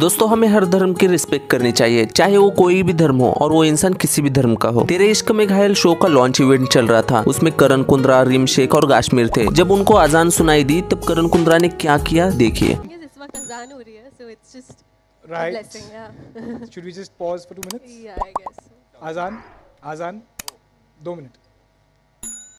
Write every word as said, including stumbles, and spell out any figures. दोस्तों, हमें हर धर्म की रिस्पेक्ट करनी चाहिए, चाहे वो कोई भी धर्म हो और वो इंसान किसी भी धर्म का हो। तेरे इश्क में घायल शो का लॉन्च इवेंट चल रहा था, उसमें करण कुंद्रा, रिम शेख और कश्मीर थे। जब उनको अजान सुनाई दी तब करण कुंद्रा ने क्या किया, देखिए। दो मिनट